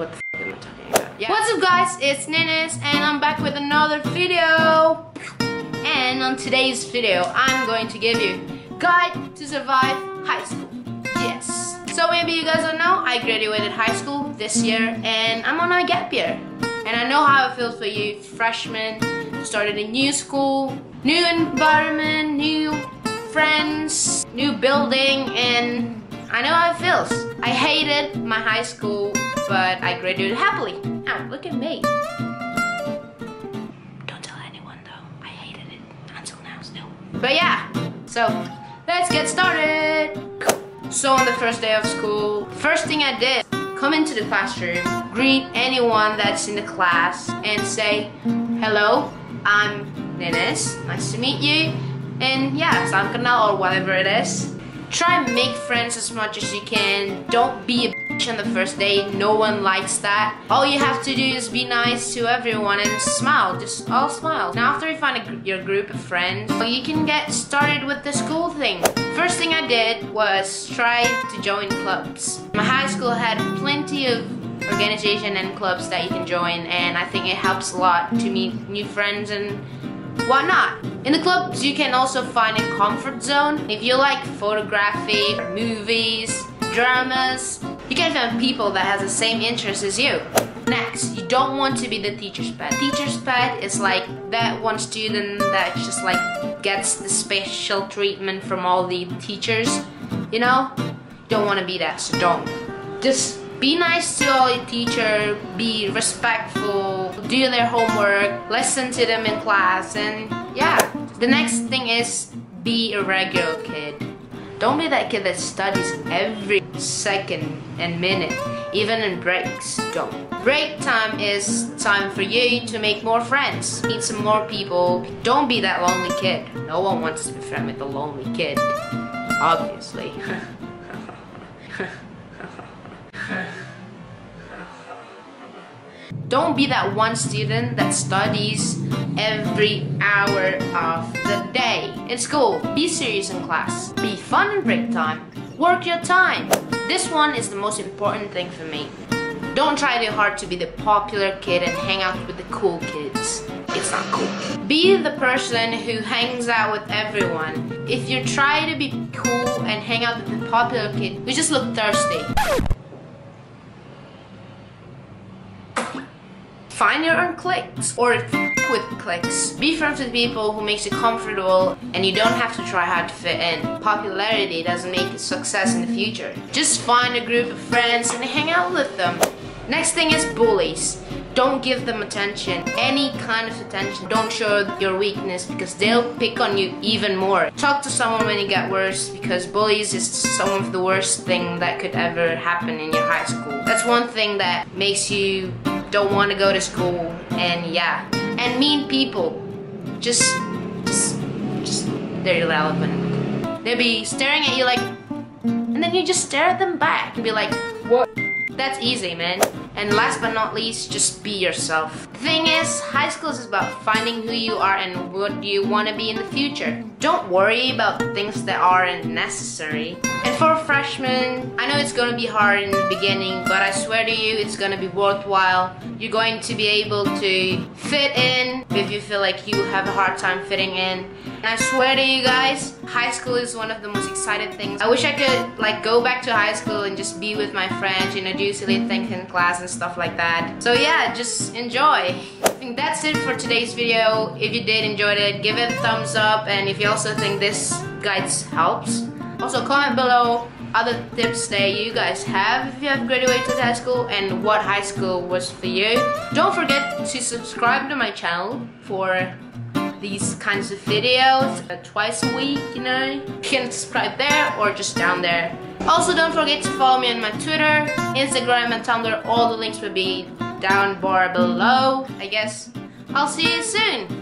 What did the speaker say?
What the f am I talking about? Yeah. What's up guys, it's Niniez and I'm back with another video. And on today's video, I'm going to give you guide to survive high school. Yes. So maybe you guys don't know, I graduated high school this year and I'm on a gap year. And I know how it feels for you freshmen. Started a new school, new environment, new friends, new building, and I know how it feels. I hated my high school, but I graduated happily. Ow, look at me. Don't tell anyone though, I hated it until now still. But yeah, so let's get started. So on the first day of school, first thing I did, come into the classroom, greet anyone that's in the class and say, hello, I'm Niniez, nice to meet you, and yeah, Samkanal or whatever it is. Try and make friends as much as you can. Don't be a bitch on the first day, no one likes that. All you have to do is be nice to everyone and smile, just all smile. Now after you find your group of friends, you can get started with the school thing. First thing I did was try to join clubs. My high school had plenty of organization and clubs that you can join, and I think it helps a lot to meet new friends and whatnot. In the clubs you can also find a comfort zone. If you like photography, movies, dramas, you can find people that has the same interests as you. Next, you don't want to be the teacher's pet. Teacher's pet is like that one student that just like gets the special treatment from all the teachers, you know? Don't want to be that, so don't. Just be nice to all your teacher, be respectful, do their homework, listen to them in class, and yeah. The next thing is be a regular kid. Don't be that kid that studies every second and minute, even in breaks, don't. Break time is time for you to make more friends, meet some more people. Don't be that lonely kid. No one wants to be friends with a lonely kid, obviously. Don't be that one student that studies every hour of the day in school. Be serious in class. Be fun in break time. Work your time. This one is the most important thing for me. Don't try too hard to be the popular kid and hang out with the cool kids. It's not cool. Be the person who hangs out with everyone. If you try to be cool and hang out with the popular kid, you just look thirsty. Find your own cliques, or f*** with cliques. Be friends with people who makes you comfortable and you don't have to try hard to fit in. Popularity doesn't make you success in the future. Just find a group of friends and hang out with them. Next thing is bullies. Don't give them attention, any kind of attention. Don't show your weakness because they'll pick on you even more. Talk to someone when you get worse because bullies is some of the worst thing that could ever happen in your high school. That's one thing that makes you don't want to go to school, and yeah. And mean people, just they're irrelevant. They'll be staring at you like, and then you just stare at them back and be like, what? That's easy, man. And last but not least, just be yourself. The thing is, high school is about finding who you are and what you want to be in the future. Don't worry about things that aren't necessary. And for freshmen, I know it's going to be hard in the beginning, but I swear to you, it's going to be worthwhile. You're going to be able to fit in if you feel like you have a hard time fitting in. And I swear to you guys, high school is one of the most exciting things. I wish I could like go back to high school and just be with my friends, you know, do silly things in class and stuff like that. So yeah, just enjoy. I think that's it for today's video. If you did enjoy it, give it a thumbs up, and if you also think this guide helps, also comment below other tips that you guys have if you have graduated high school and what high school was for you. Don't forget to subscribe to my channel for these kinds of videos twice a week, you know. You can subscribe there or just down there. Also, don't forget to follow me on my Twitter, Instagram and Tumblr. All the links will be down bar below. I guess I'll see you soon.